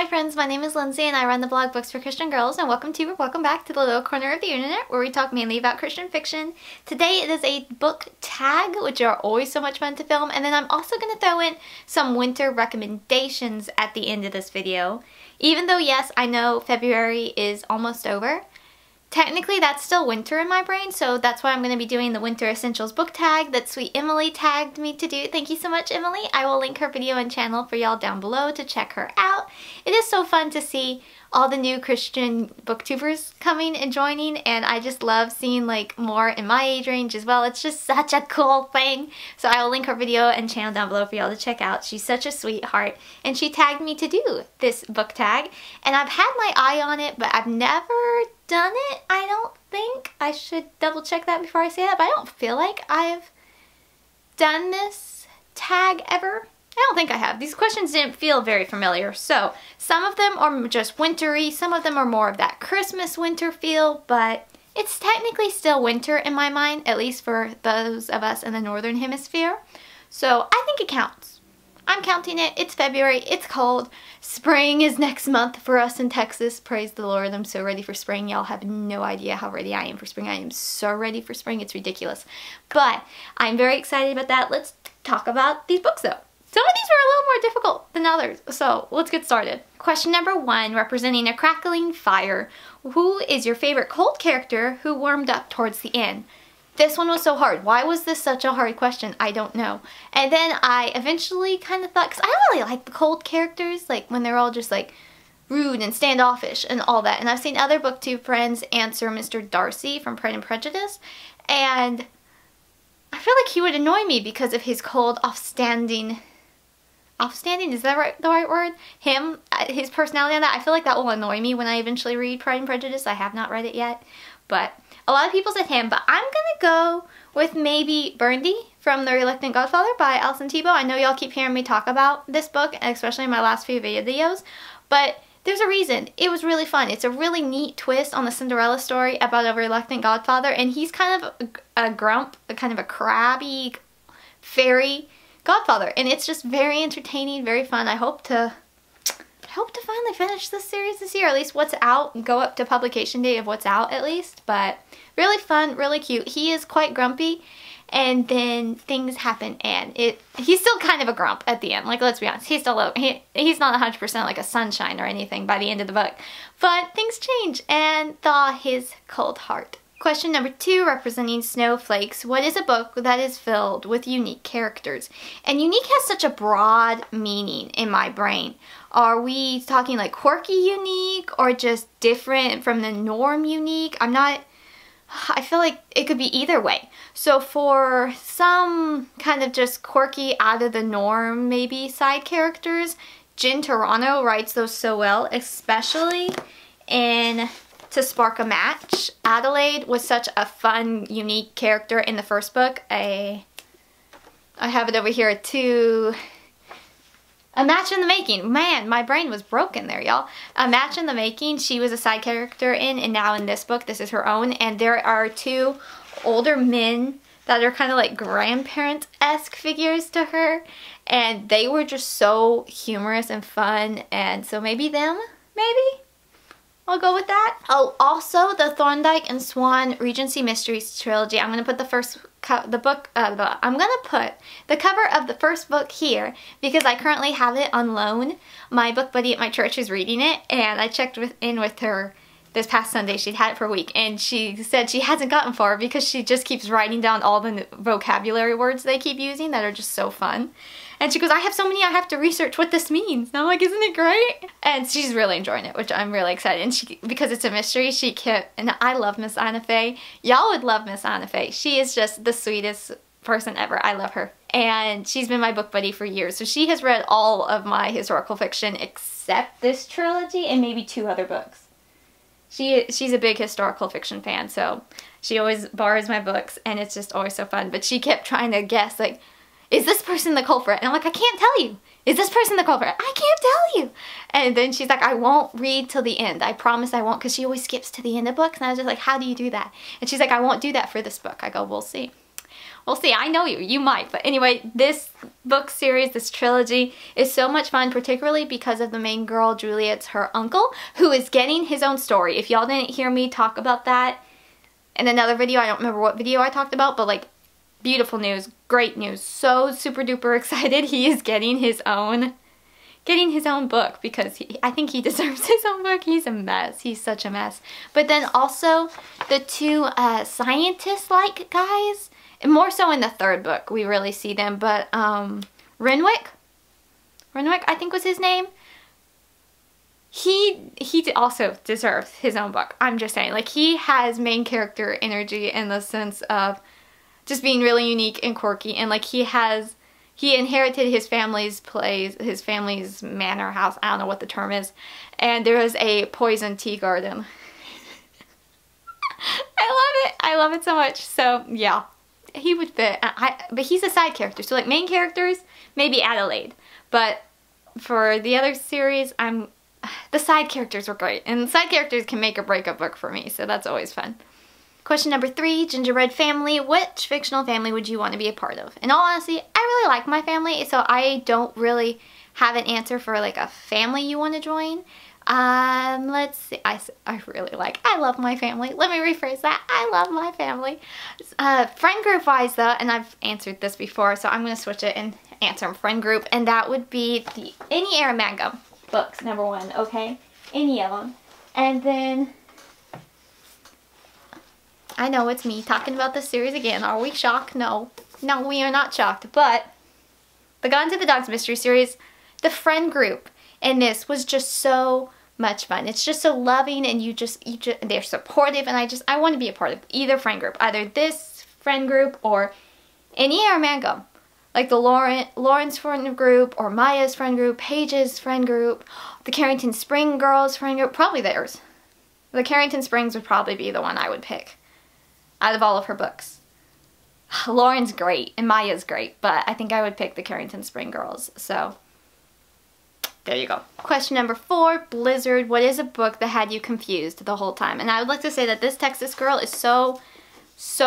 my friends, my name is Lindsey and I run the blog Books for Christian Girls, and welcome back to the little corner of the internet where we talk mainly about Christian fiction. Today it is a book tag, which are always so much fun to film, and then I'm also going to throw in some winter recommendations at the end of this video. Even though, yes, I know February is almost over, technically that's still winter in my brain, so that's why I'm going to be doing the Winter Essentials book tag that Sweet Emily tagged me to do. Thank you so much, Emily. I will link her video and channel for y'all down below to check her out. It is so fun to see all the new Christian booktubers coming and joining, and I just love seeing like more in my age range as well. It's just such a cool thing. So I will link her video and channel down below for y'all to check out. She's such a sweetheart, and she tagged me to do this book tag, and I've had my eye on it, but I've never done it, I don't think. I should double check that before I say that, but I don't feel like I've done this tag ever. I don't think I have. These questions didn't feel very familiar, so some of them are just wintry, some of them are more of that Christmas winter feel, but it's technically still winter in my mind, at least for those of us in the northern hemisphere, so I think it counts. I'm counting it. It's February. It's cold. Spring is next month for us in Texas. Praise the Lord. I'm so ready for spring. Y'all have no idea how ready I am for spring. I am so ready for spring. It's ridiculous. But I'm very excited about that. Let's talk about these books though. Some of these were a little more difficult than others, so let's get started. Question number one, representing a crackling fire. Who is your favorite cold character who warmed up towards the end? This one was so hard. Why was this such a hard question? I don't know. And then I eventually kind of thought, because I don't really like the cold characters, like when they're all just like rude and standoffish and all that. And I've seen other booktube friends answer Mr. Darcy from Pride and Prejudice, and I feel like he would annoy me because of his cold, offstanding, is that right, the right word? His personality on that. I feel like that will annoy me when I eventually read Pride and Prejudice. I have not read it yet, but a lot of people said him, but I'm gonna go with maybe Burndy from The Reluctant Godfather by Allison Tebo. I know y'all keep hearing me talk about this book, especially in my last few videos, but there's a reason. It was really fun. It's a really neat twist on the Cinderella story about a reluctant godfather, and he's kind of a grump, kind of a crabby fairy godfather, and it's just very entertaining, very fun. I hope to finally finish this series this year, at least what's out, and go up to publication date of what's out at least, but really fun, really cute. He is quite grumpy, and then things happen, and he's still kind of a grump at the end, like let's be honest, he's still low. He's not 100% like a sunshine or anything by the end of the book, but things change and thaw his cold heart. Question number two, representing snowflakes. What is a book that is filled with unique characters? And unique has such a broad meaning in my brain. Are we talking like quirky unique or just different from the norm unique? I feel like it could be either way. So for some kind of just quirky, out of the norm maybe side characters, Jen Turano writes those so well, especially in To Spark a Match. Adelaide was such a fun, unique character in the first book. I have it over here too. A Match in the Making. Man, my brain was broken there, y'all. A Match in the Making, she was a side character in, and now in this book, this is her own, and there are two older men that are kind of like grandparent-esque figures to her, and they were just so humorous and fun, and so maybe them, maybe? I'll go with that. Oh, also the Thorndike and Swan Regency Mysteries trilogy. I'm gonna put the cover of the first book here because I currently have it on loan. My book buddy at my church is reading it, and I checked in with her this past Sunday. She'd had it for a week, and she said she hasn't gotten far because she just keeps writing down all the vocabulary words they keep using that are just so fun. And she goes, I have so many, I have to research what this means. And I'm like, isn't it great? And she's really enjoying it, which I'm really excited. And she, because it's a mystery, she kept, and I love Miss Anna Faye. Y'all would love Miss Anna Faye. She is just the sweetest person ever. I love her. And she's been my book buddy for years. So she has read all of my historical fiction except this trilogy and maybe two other books. She's a big historical fiction fan, so she always borrows my books, and it's just always so fun. But she kept trying to guess, like, is this person the culprit? And I'm like, I can't tell you. Is this person the culprit? I can't tell you. And then she's like, I won't read till the end. I promise I won't, because she always skips to the end of books. And I was just like, how do you do that? And she's like, I won't do that for this book. I go, we'll see. We'll see. I know you. You might. But anyway, this book series, this trilogy, is so much fun, particularly because of the main girl, Juliet's her uncle, who is getting his own story. If y'all didn't hear me talk about that in another video, I don't remember what video I talked about, but like, beautiful news, great news, so super duper excited. He is getting his own book because I think he deserves his own book. He's a mess. He's such a mess. But then also the two scientist-like guys, and more so in the third book we really see them, but Renwick I think was his name. He also deserves his own book. I'm just saying, like, he has main character energy in the sense of just being really unique and quirky, and like he inherited his family's place, his family's manor house, I don't know what the term is, and there was a poison tea garden. I love it so much. So yeah, he would fit, but he's a side character, so like main characters, maybe Adelaide, but for the other series, the side characters were great, and side characters can make or break a book for me, so that's always fun. Question number 3, gingerbread family. Which fictional family would you want to be a part of? In all honesty, I really like my family, so I don't really have an answer for like a family you want to join. Let's see, I love my family. Let me rephrase that. I love my family. Friend group wise though, and I've answered this before, so I'm going to switch it and answer friend group, and that would be any Erynn Mangum books, number one, okay? Any of them. And then, I know it's me talking about this series again. Are we shocked? No. No, we are not shocked. But the Gone to the Dogs mystery series, the friend group in this was just so much fun. It's just so loving, and you just they're supportive, and I want to be a part of either friend group. Either this friend group or any Erynn Mangum. Like the Lauren's friend group, or Maya's friend group, Paige's friend group, the Carrington Spring girls friend group, probably theirs. The Carrington Springs would probably be the one I would pick out of all of her books. Lauren's great and Maya's great, but I think I would pick the Carrington Spring girls, so there you go. Question number 4, Blizzard. What is a book that had you confused the whole time? And I would like to say that this Texas girl is so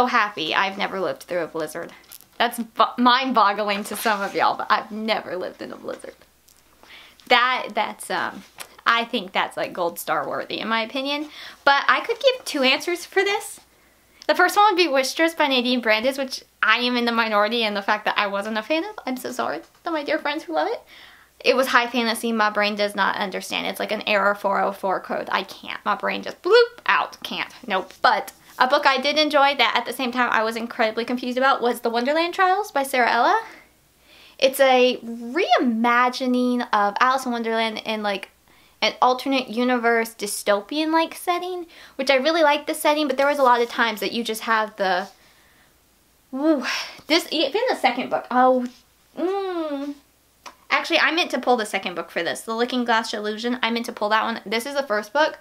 happy I've never lived through a blizzard. That's mind-boggling to some of y'all, but I've never lived in a blizzard. That's I think that's like gold star worthy in my opinion, but I could give 2 answers for this. The first one would be Wishtress by Nadine Brandes, which I am in the minority in the fact that I wasn't a fan of. I'm so sorry to my dear friends who love it. It was high fantasy. My brain does not understand. It's like an error 404 code. I can't. My brain just bloop out. Can't. Nope. But a book I did enjoy that at the same time I was incredibly confused about was The Wonderland Trials by Sara Ella. It's a reimagining of Alice in Wonderland in like an alternate universe dystopian-like setting, which I really liked the setting, but there was a lot of times that you just have the... Ooh, this, even the second book. Oh, Actually, I meant to pull the second book for this. The Looking Glass Illusion, I meant to pull that one. This is the first book.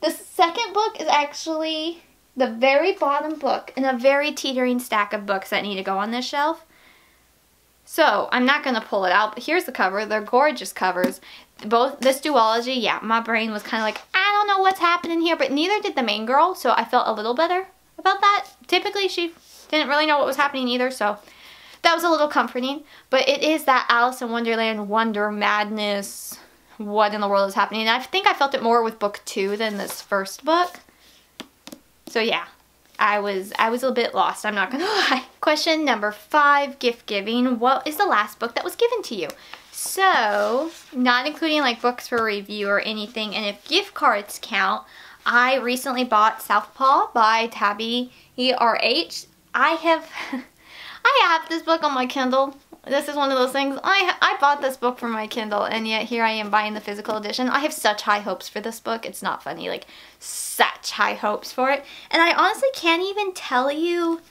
The second book is actually the very bottom book in a very teetering stack of books that need to go on this shelf. So, I'm not going to pull it out, but here's the cover. They're gorgeous covers. Both this duology, yeah, my brain was kind of like, I don't know what's happening here, but neither did the main girl, so I felt a little better about that. Typically, she didn't really know what was happening either, so that was a little comforting. But it is that Alice in Wonderland wonder madness, what in the world is happening. And I think I felt it more with book 2 than this first book. So yeah, I was a bit lost, I'm not going to lie. Question number 5, gift giving. What is the last book that was given to you? So, not including like books for review or anything, and if gift cards count, I recently bought Southpaw by Tabby E-R-H. I have this book on my Kindle. This is one of those things. I bought this book for my Kindle, and yet here I am buying the physical edition. I have such high hopes for this book. It's not funny, like such high hopes for it. And I honestly can't even tell you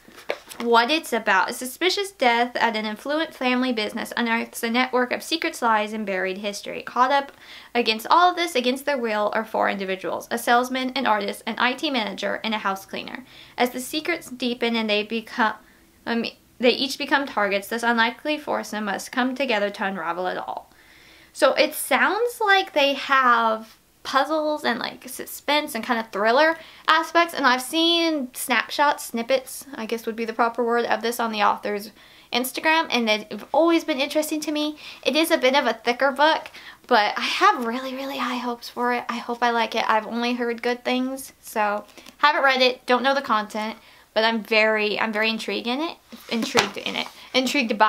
what it's about. A suspicious death at an affluent family business unearths a network of secrets, lies, and buried history. Caught up against all of this, against their will, are 4 individuals: a salesman, an artist, an IT manager, and a house cleaner. As the secrets deepen and they each become targets, this unlikely foursome must come together to unravel it all. So it sounds like they have puzzles and like suspense and kind of thriller aspects, and I've seen snapshots, snippets I guess would be the proper word, of this on the author's Instagram, and they've always been interesting to me. It is a bit of a thicker book, but I have really high hopes for it. I hope I like it. I've only heard good things, so haven't read it, don't know the content, but I'm very intrigued by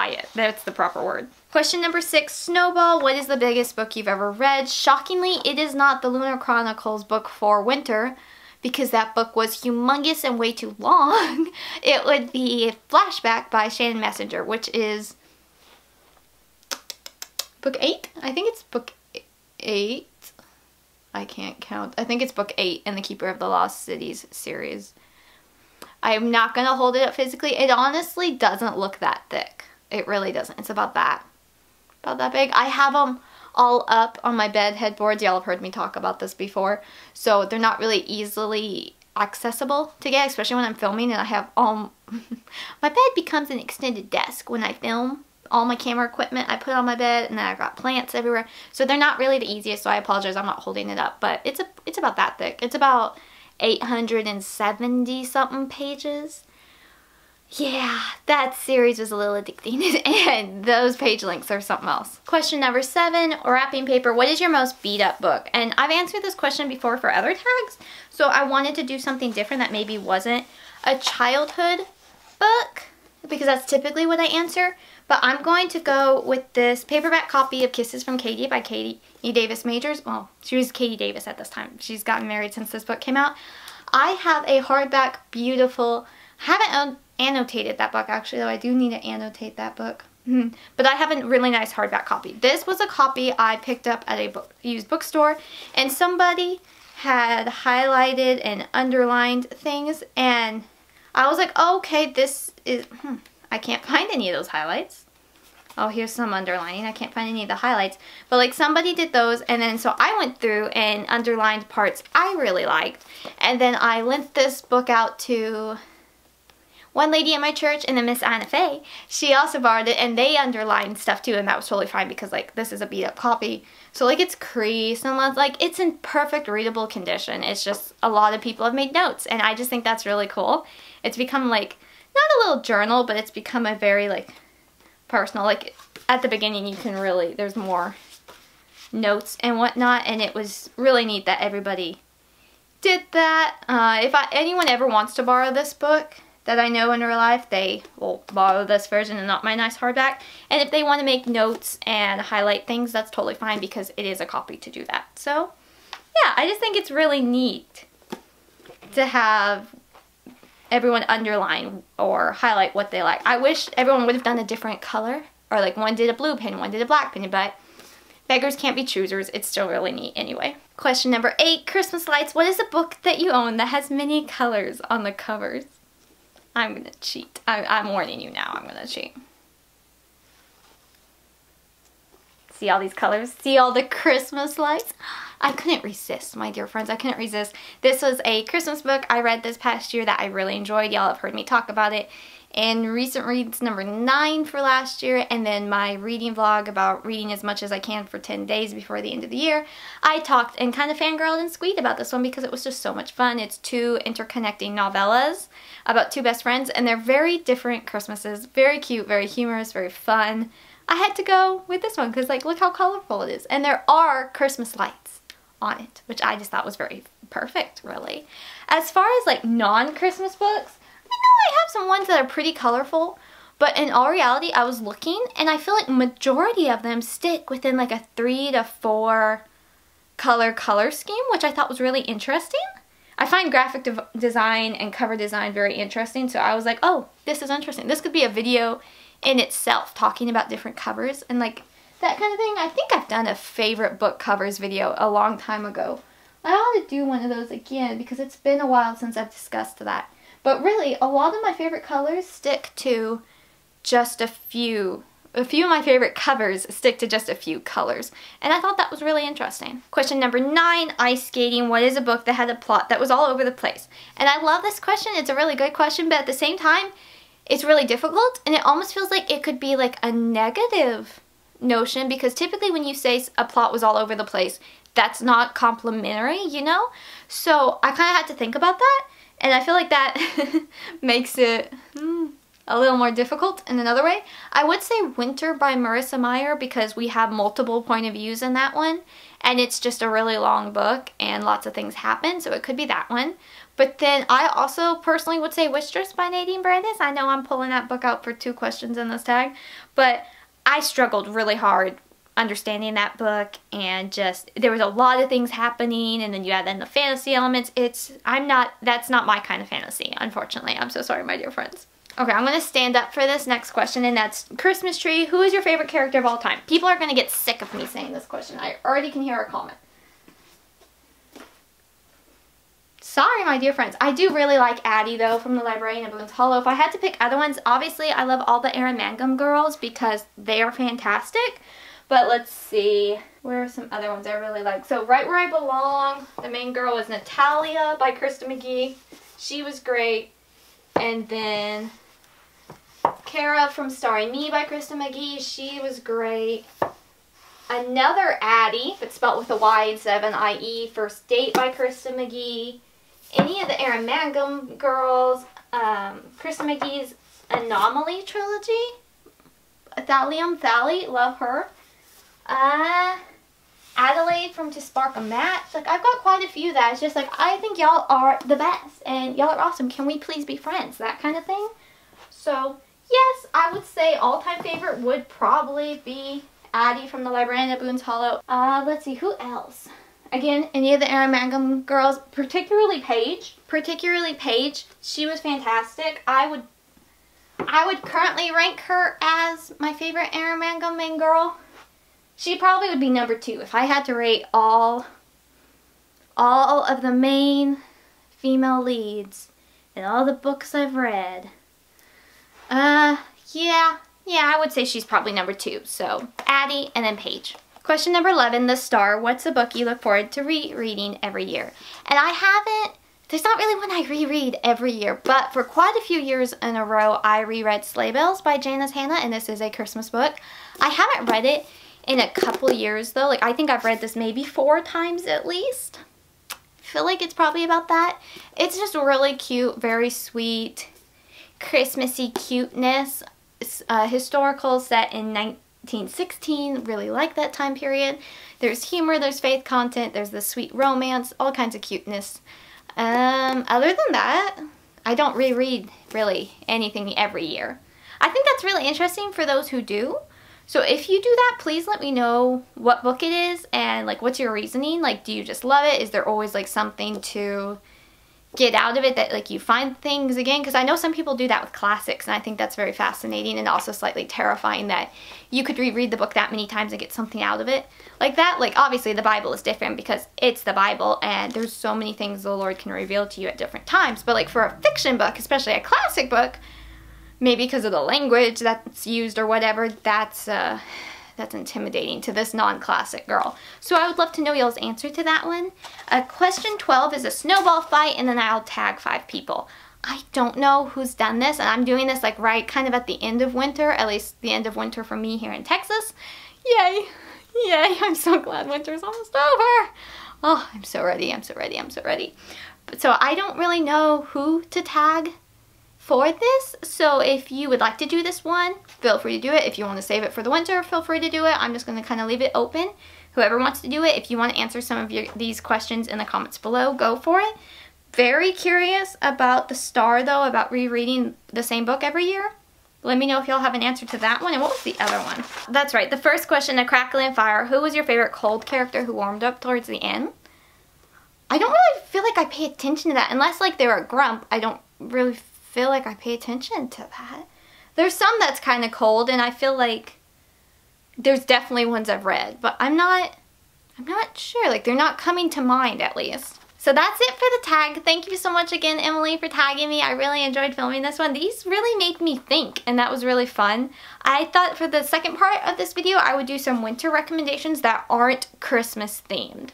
it. That's the proper word. Question number 6, Snowball, what is the biggest book you've ever read? Shockingly, it is not the Lunar Chronicles book for winter, because that book was humongous and way too long. It would be Flashback by Shannon Messenger, which is book 8? I think it's book 8. I can't count. I think it's book 8 in the Keeper of the Lost Cities series. I'm not going to hold it up physically. It honestly doesn't look that thick. It really doesn't. It's about that big. I have them all up on my bed headboards. Y'all have heard me talk about this before. So they're not really easily accessible to get, especially when I'm filming, and I have all... my bed becomes an extended desk when I film. All my camera equipment I put on my bed, and then I've got plants everywhere. So they're not really the easiest, so I apologize I'm not holding it up. But it's about that thick. It's about 870 something pages. Yeah, that series was a little addicting, and those page links are something else. Question number 7, wrapping paper, what is your most beat up book? And I've answered this question before for other tags, so I wanted to do something different that maybe wasn't a childhood book, because that's typically what I answer, but I'm going to go with this paperback copy of Kisses from Katie by Katie E. Davis Majors. Well, she was Katie Davis at this time. She's gotten married since this book came out. I have a hardback, beautiful, haven't annotated that book actually, though I do need to annotate that book. But I have a really nice hardback copy. This was a copy I picked up at a used bookstore, and somebody had highlighted and underlined things, and I was like, oh, okay, this is, I can't find any of those highlights. Oh, here's some underlining. I can't find any of the highlights. But like somebody did those, and then so I went through and underlined parts I really liked. And then I lent this book out to one lady at my church, and then Miss Anna Faye. She also borrowed it, and they underlined stuff too, and that was totally fine because like this is a beat up copy. So like it's creased and like it's in perfect readable condition. It's just a lot of people have made notes, and I just think that's really cool. It's become like not a little journal, but it's become a very like personal, like at the beginning you can really, there's more notes and whatnot, and it was really neat that everybody did that. If anyone ever wants to borrow this book that I know in real life, they will borrow this version and not my nice hardback. And if they want to make notes and highlight things, that's totally fine because it is a copy to do that. So yeah, I just think it's really neat to have everyone underline or highlight what they like. I wish everyone would have done a different color, or like one did a blue pen, one did a black pen, but beggars can't be choosers. It's still really neat anyway. Question number 8, Christmas lights. What is a book that you own that has many colors on the covers? I'm gonna cheat. I'm warning you now, I'm gonna cheat. See all these colors? See all the Christmas lights? I couldn't resist, my dear friends. I couldn't resist. This was a Christmas book I read this past year that I really enjoyed. Y'all have heard me talk about it in recent reads number 9 for last year, and then my reading vlog about reading as much as I can for 10 days before the end of the year. I talked and kind of fangirled and squeaked about this one because it was just so much fun. It's 2 interconnecting novellas about 2 best friends, and they're very different Christmases. Very cute, very humorous, very fun. I had to go with this one because like look how colorful it is, and there are Christmas lights on it, which I just thought was very perfect really. As far as like non-Christmas books, I have some ones that are pretty colorful, but in all reality I was looking and I feel like majority of them stick within like a 3 to 4 color scheme, which I thought was really interesting. I find graphic design and cover design very interesting, so I was like, oh, this is interesting. This could be a video in itself talking about different covers and like that kind of thing. I think I've done a favorite book covers video a long time ago. I ought to do one of those again because it's been a while since I've discussed that. But really, a lot of my favorite colors stick to just a few. A few of my favorite covers stick to just a few colors. And I thought that was really interesting. Question number 9, ice skating. What is a book that had a plot that was all over the place? And I love this question. It's a really good question, but at the same time, it's really difficult. And it almost feels like it could be like a negative notion, because typically when you say a plot was all over the place, that's not complimentary, you know? So I kind of had to think about that, and I feel like that makes it a little more difficult in another way. I would say Winter by Marissa Meyer, because we have multiple point of views in that one, and it's just a really long book and lots of things happen, so it could be that one. But then I also personally would say Wishtress by Nadine Brandes. I know I'm pulling that book out for two questions in this tag, but I struggled really hard understanding that book, and just there was a lot of things happening, and then you add in the fantasy elements. That's not my kind of fantasy, unfortunately. I'm so sorry, my dear friends. Okay, I'm gonna stand up for this next question, and that's Christmas Tree. Who is your favorite character of all time? People are gonna get sick of me saying this question. I already can hear a comment. Sorry, my dear friends. I do really like Addie, though, from The Librarian of Boone's Hollow. If I had to pick other ones, obviously I love all the Erynn Mangum girls because they are fantastic. But let's see, where are some other ones I really like? So Right Where I Belong, the main girl was Natalia by Krista McGee. She was great. And then Kara from Starry Me by Krista McGee, she was great. Another Addie, but spelled with a Y instead of an I-E, First Date by Krista McGee. Any of the Erynn Mangum girls, Krista McGee's Anomaly trilogy, Thalium Thali, love her. Adelaide from To Spark a Match. Like, I've got quite a few that it's just like, I think y'all are the best and y'all are awesome. Can we please be friends? That kind of thing. So, yes, I would say all-time favorite would probably be Addie from The Librarian of Boone's Hollow. Let's see, who else? Again, any of the Erynn Mangum girls, particularly Paige. She was fantastic. I would currently rank her as my favorite Erynn Mangum main girl. She probably would be number two if I had to rate all of the main female leads in all the books I've read. Yeah, I would say she's probably number two. So Addie and then Paige. Question number 11, The Star. What's a book you look forward to rereading every year? And I haven't, there's not really one I reread every year, but for quite a few years in a row, I reread Sleigh Bells by Janice Hannah, and this is a Christmas book. I haven't read it in a couple years, though. Like, I think I've read this maybe 4 times at least. I feel like it's probably about that. It's just really cute, very sweet, Christmassy cuteness. It's a historical set in 1916. Really like that time period. There's humor, there's faith content, there's the sweet romance, all kinds of cuteness. Other than that, I don't reread really anything every year. I think that's really interesting for those who do. So if you do that, please let me know what book it is and like what's your reasoning. Like, do you just love it? Is there always like something to get out of it that like you find things again? Because I know some people do that with classics, and I think that's very fascinating and also slightly terrifying that you could reread the book that many times and get something out of it. Like that, like obviously the Bible is different because it's the Bible and there's so many things the Lord can reveal to you at different times. But like for a fiction book, especially a classic book, maybe because of the language that's used or whatever, that's intimidating to this non-classic girl. So I would love to know y'all's answer to that one. Question 12 is a snowball fight, and then I'll tag 5 people. I don't know who's done this, and I'm doing this like right kind of at the end of winter, at least the end of winter for me here in Texas. Yay! Yay! I'm so glad winter's almost over. Oh, I'm so ready, I'm so ready, I'm so ready. But so I don't really know who to tag for this, so if you would like to do this one, feel free to do it. If you want to save it for the winter, feel free to do it. I'm just going to kind of leave it open. Whoever wants to do it, if you want to answer some of these questions in the comments below, go for it. Very curious about The Star, though, about rereading the same book every year. Let me know if y'all have an answer to that one. And what was the other one? That's right, the first question, A Crackle in Fire. Who was your favorite cold character who warmed up towards the end? I don't really feel like I pay attention to that. Unless, like, they were a grump, I don't really feel like I pay attention to that. There's some that's kind of cold, and I feel like there's definitely ones I've read, but I'm not sure. Like, they're not coming to mind, at least. So that's it for the tag. Thank you so much again, Emily, for tagging me. I really enjoyed filming this one. These really made me think, and that was really fun. I thought for the second part of this video, I would do some winter recommendations that aren't Christmas themed.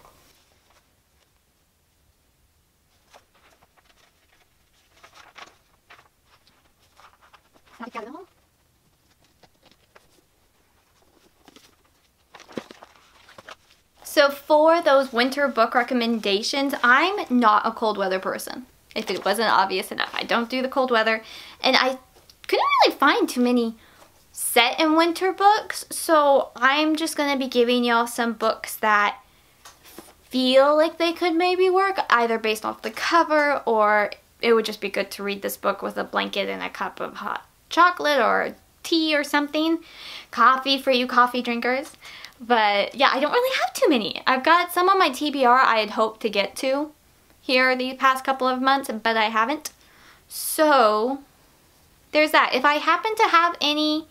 So for those winter book recommendations, I'm not a cold weather person. If it wasn't obvious enough, I don't do the cold weather. And I couldn't really find too many set in winter books. So I'm just going to be giving y'all some books that feel like they could maybe work, either based off the cover or it would just be good to read this book with a blanket and a cup of hot chocolate or tea or something. Coffee for you coffee drinkers. But yeah, I don't really have too many. I've got some on my TBR I had hoped to get to here the past couple of months, but I haven't. So there's that. If I happen to have any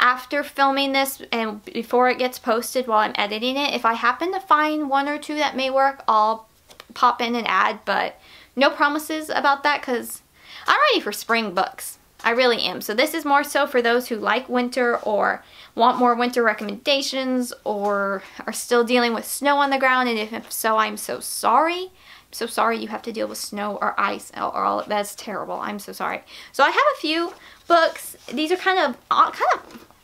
after filming this and before it gets posted while I'm editing it, if I happen to find one or two that may work, I'll pop in and add, but no promises about that because I'm ready for spring books. I really am. So this is more so for those who like winter or want more winter recommendations or are still dealing with snow on the ground, and if so, I'm so sorry. I'm so sorry you have to deal with snow or ice or all that's terrible. I'm so sorry. So I have a few books. These are kind of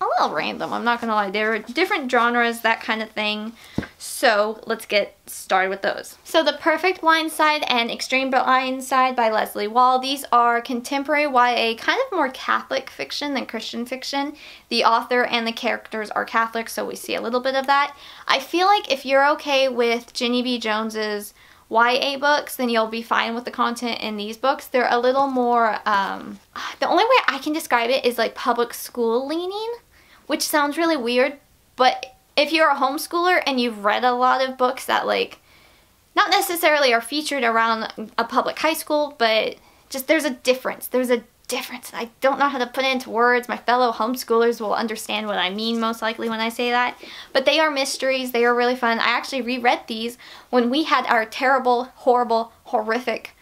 a little random, I'm not gonna lie. They're different genres, that kind of thing. So let's get started with those. So The Perfect Blind Side and Extreme Blind Side by Leslie Wall. These are contemporary YA, kind of more Catholic fiction than Christian fiction. The author and the characters are Catholic, so we see a little bit of that. I feel like if you're okay with Jenny B. Jones's YA books, then you'll be fine with the content in these books. They're a little more, the only way I can describe it is like public school leaning, which sounds really weird, but if you're a homeschooler and you've read a lot of books that like not necessarily are featured around a public high school, but just there's a difference. I don't know how to put it into words. My fellow homeschoolers will understand what I mean most likely when I say that, but they are mysteries. They are really fun. I actually reread these when we had our terrible, horrible, horrific,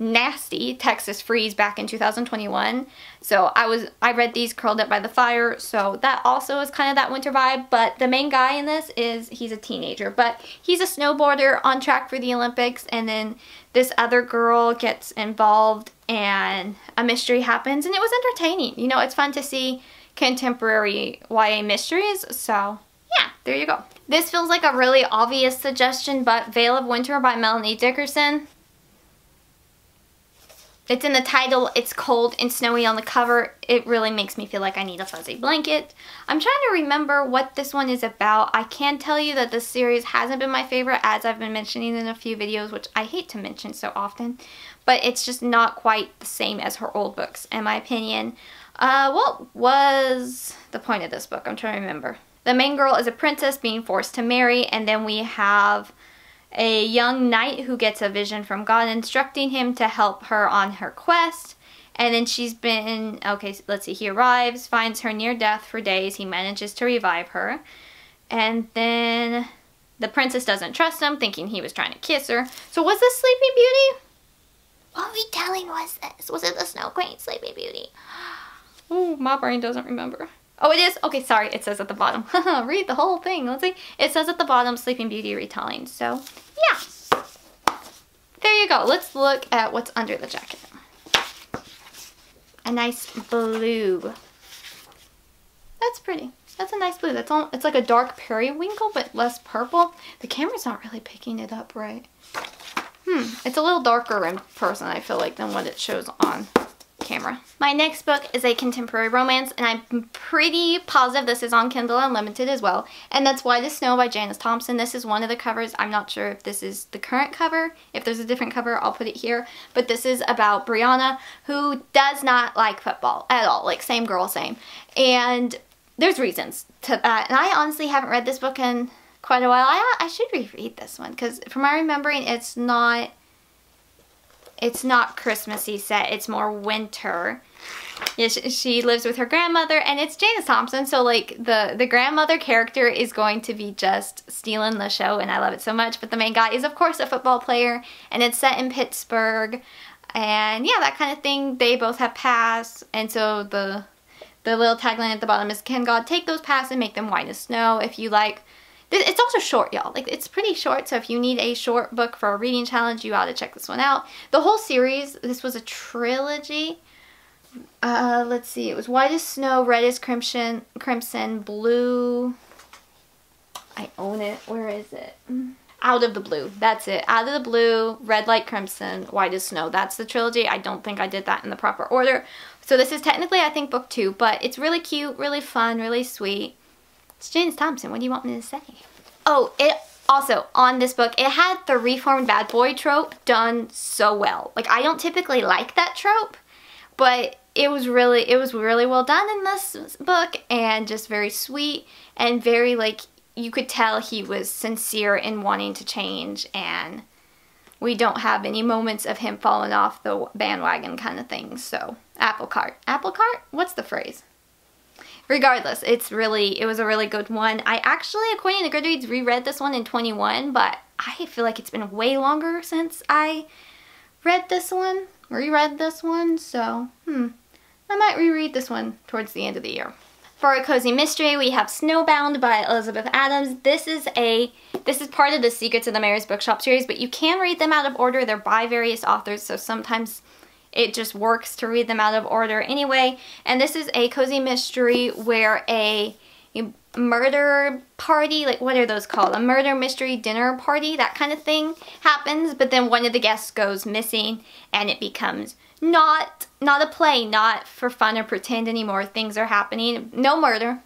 nasty Texas freeze back in 2021. So I read these curled up by the fire, so that also is kind of that winter vibe. But the main guy in this is, he's a teenager, but he's a snowboarder on track for the Olympics, and then this other girl gets involved and a mystery happens, and it was entertaining. You know, it's fun to see contemporary YA mysteries, so yeah, there you go. This feels like a really obvious suggestion, but Veil of Winter by Melanie Dickerson. It's in the title, it's cold and snowy on the cover. It really makes me feel like I need a fuzzy blanket. I'm trying to remember what this one is about. I can tell you that this series hasn't been my favorite, as I've been mentioning in a few videos, which I hate to mention so often, but it's just not quite the same as her old books, in my opinion. What was the point of this book? I'm trying to remember. The main girl is a princess being forced to marry, and then we have a young knight who gets a vision from God instructing him to help her on her quest. And then she's been, okay, let's see, he arrives, finds her near death for days, he manages to revive her, and then the princess doesn't trust him, thinking he was trying to kiss her. So was this Sleeping Beauty? What retelling was this? Was it the Snow Queen Sleeping Beauty? Oh, my brain doesn't remember. Oh, it is? Okay, sorry. It says at the bottom. Read the whole thing. Let's see. It says at the bottom, Sleeping Beauty retelling. So, yeah. There you go. Let's look at what's under the jacket. A nice blue. That's pretty. That's a nice blue. That's all. It's like a dark periwinkle, but less purple. The camera's not really picking it up right. It's a little darker in person, I feel like, than what it shows on camera. My next book is a contemporary romance, and I'm pretty positive this is on Kindle Unlimited as well, and that's White as Snow by Janice Thompson. This is one of the covers. I'm not sure if this is the current cover. If there's a different cover, I'll put it here, but this is about Brianna, who does not like football at all, like same girl, same, and there's reasons to that, and I honestly haven't read this book in quite a while. I should reread this one, because from my remembering, it's not Christmassy set, it's more winter. Yeah, she lives with her grandmother, and it's Janice Thompson, so like the grandmother character is going to be just stealing the show, and I love it so much. But the main guy is of course a football player, and it's set in Pittsburgh, and yeah, that kind of thing. They both have pasts, and so the little tagline at the bottom is, "Can God take those pasts and make them white as snow?" If you like, it's also short, y'all. Like, it's pretty short, so if you need a short book for a reading challenge, you ought to check this one out. The whole series, this was a trilogy. Let's see, it was White as Snow, Red as Crimson, Blue. I own it. Where is it? Out of the Blue. That's it. Out of the Blue, Red Light Crimson, White as Snow. That's the trilogy. I don't think I did that in the proper order. So this is technically, I think, book two, but it's really cute, really fun, really sweet. It's Janice Thompson. What do you want me to say? Oh, it also, on this book, it had the reformed bad boy trope done so well. Like, I don't typically like that trope, but it was really well done in this book, and just very sweet and very, like, you could tell he was sincere in wanting to change, and we don't have any moments of him falling off the bandwagon kind of thing. So, apple cart. Apple cart? What's the phrase? Regardless, it was a really good one. I actually, according to Goodreads, reread this one in 21, but I feel like it's been way longer since I reread this one, so, I might reread this one towards the end of the year. For a cozy mystery, we have Snowbound by Elizabeth Adams. This is part of the Secrets of the Mayor's Bookshop series, but you can read them out of order. They're by various authors, so sometimes it just works to read them out of order anyway. And this is a cozy mystery where a murder party, like, what are those called? A murder mystery dinner party, that kind of thing happens, but then one of the guests goes missing, and it becomes not a play, not for fun or pretend anymore. Things are happening. No murder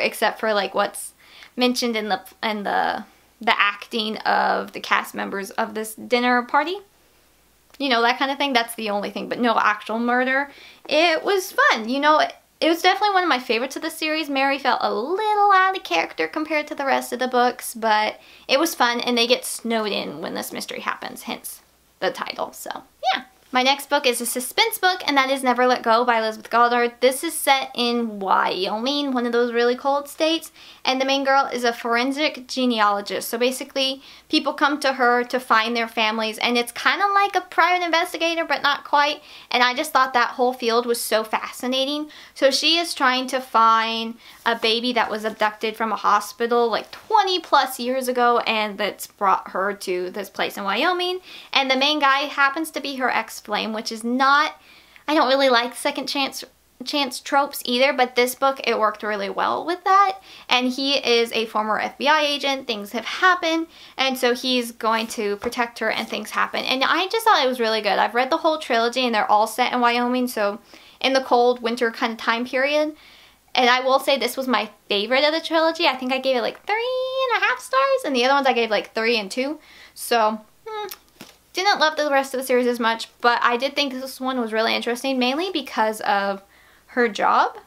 except for, like, what's mentioned in the acting of the cast members of this dinner party. You know, that kind of thing. That's the only thing, but no actual murder. It was fun. You know, it was definitely one of my favorites of the series. Mary felt a little out of character compared to the rest of the books, but it was fun, and they get snowed in when this mystery happens, hence the title. So, yeah. My next book is a suspense book, and that is Never Let Go by Elizabeth Goddard. This is set in Wyoming, one of those really cold states, and the main girl is a forensic genealogist. So basically, people come to her to find their families, and it's kind of like a private investigator, but not quite, and I just thought that whole field was so fascinating. So she is trying to find a baby that was abducted from a hospital like 20-plus years ago, and that's brought her to this place in Wyoming, and the main guy happens to be her ex Flame, which is not, I don't really like second chance tropes either, but this book, it worked really well with that. And he is a former FBI agent. Things have happened, and so he's going to protect her, and things happen, and I just thought it was really good. I've read the whole trilogy, and they're all set in Wyoming, so in the cold winter kind of time period. And I will say this was my favorite of the trilogy. I think I gave it like 3.5 stars, and the other ones I gave like 3 and 2, so didn't love the rest of the series as much, but I did think this one was really interesting, mainly because of her job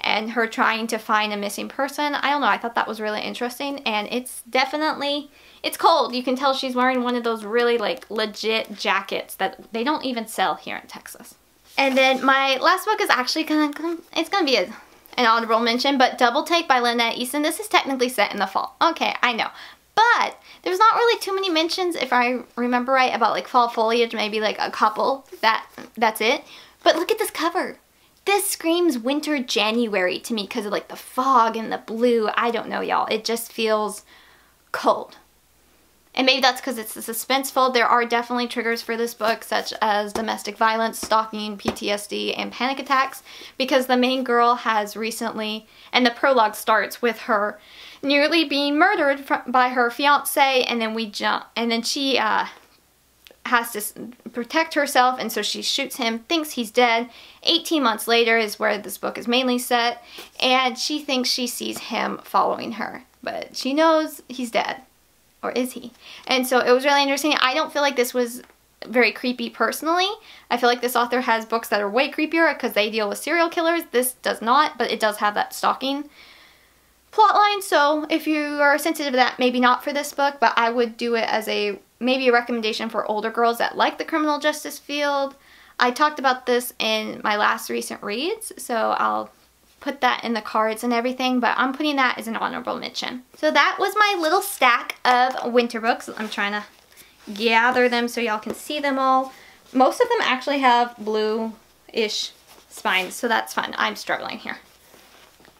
and her trying to find a missing person. I don't know, I thought that was really interesting, and it's definitely, it's cold. You can tell she's wearing one of those really, like, legit jackets that they don't even sell here in Texas. And then my last book is actually gonna be an honorable mention, but Double Take by Lynette Easton. This is technically set in the fall. Okay, I know. But there's not really too many mentions, if I remember right, about, like, fall foliage, maybe like a couple. That's it. But look at this cover. This screams winter January to me because of, like, the fog and the blue. I don't know, y'all. It just feels cold. And maybe that's because it's a suspenseful. There are definitely triggers for this book, such as domestic violence, stalking, PTSD, and panic attacks, because the main girl has recently, and the prologue starts with her nearly being murdered by her fiance, and then she has to protect herself, and so she shoots him, thinks he's dead. 18 months later is where this book is mainly set, and she thinks she sees him following her, but she knows he's dead. Or is he? And so it was really interesting. I don't feel like this was very creepy personally. I feel like this author has books that are way creepier because they deal with serial killers. This does not, but it does have that stalking plotline. So if you are sensitive to that, maybe not for this book, but I would do it as maybe a recommendation for older girls that like the criminal justice field. I talked about this in my last recent reads, so I'll put that in the cards and everything, but I'm putting that as an honorable mention. So that was my little stack of winter books. I'm trying to gather them so y'all can see them all. Most of them actually have blue-ish spines, so that's fun. I'm struggling here.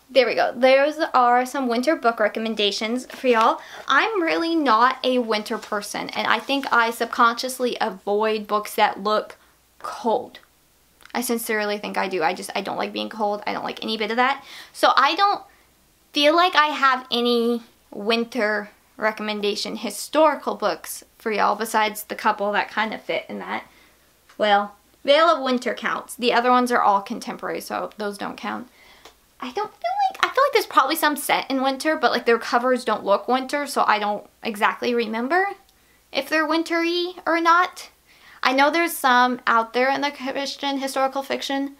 There we go. Those are some winter book recommendations for y'all. I'm really not a winter person, and I think I subconsciously avoid books that look cold. I sincerely think I do. I don't like being cold. I don't like any bit of that. So I don't feel like I have any winter recommendation historical books for y'all besides the couple that kind of fit in that. Well, Veil of Winter counts. The other ones are all contemporary, so those don't count. I feel like there's probably some set in winter, but like their covers don't look winter, so I don't exactly remember if they're wintery or not. I know there's some out there in the Christian historical fiction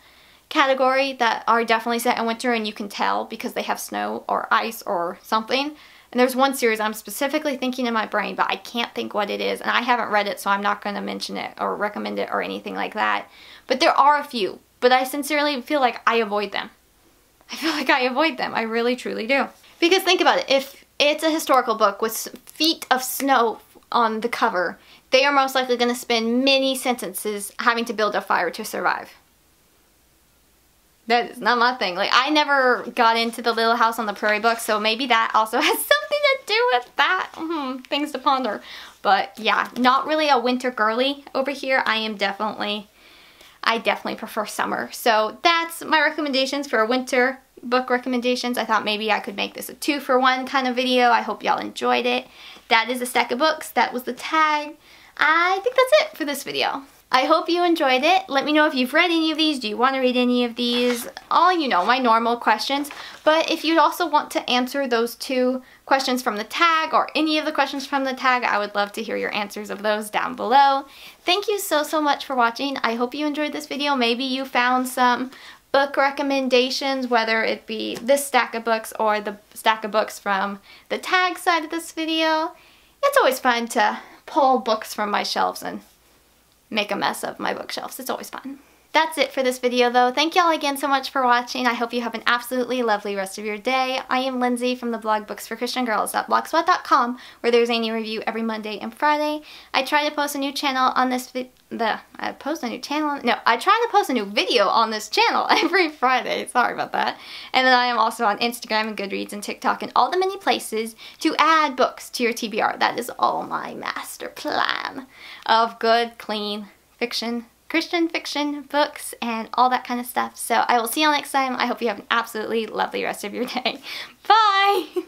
category that are definitely set in winter and you can tell because they have snow or ice or something. And there's one series I'm specifically thinking in my brain, but I can't think what it is. And I haven't read it, so I'm not going to mention it or recommend it or anything like that. But there are a few. But I sincerely feel like I avoid them. I feel like I avoid them. I really, truly do. Because think about it. If it's a historical book with feet of snow on the cover, they are most likely going to spend many sentences having to build a fire to survive. That is not my thing. Like, I never got into the Little House on the Prairie book, so maybe that also has something to do with that. Things to ponder. But yeah, not really a winter girly over here. I definitely prefer summer. So that's my recommendations for winter book recommendations. I thought maybe I could make this a 2-for-1 kind of video. I hope y'all enjoyed it. That is a stack of books. That was the tag. I think that's it for this video. I hope you enjoyed it. Let me know if you've read any of these. Do you want to read any of these? All you know, my normal questions. But if you'd also want to answer those two questions from the tag or any of the questions from the tag, I would love to hear your answers of those down below. Thank you so, so much for watching. I hope you enjoyed this video. Maybe you found some book recommendations, whether it be this stack of books or the stack of books from the tag side of this video. It's always fun to pull books from my shelves and make a mess of my bookshelves. It's always fun. That's it for this video though. Thank y'all again so much for watching. I hope you have an absolutely lovely rest of your day. I am Lindsey from the blog Books for Christian Girls at blogspot.com, where there's a new review every Monday and Friday. I try to post a new video on this channel every Friday. Sorry about that. And then I am also on Instagram and Goodreads and TikTok and all the many places to add books to your TBR. That is all my master plan of good, clean fiction, Christian fiction books, and all that kind of stuff. So I will see y'all next time. I hope you have an absolutely lovely rest of your day. Bye!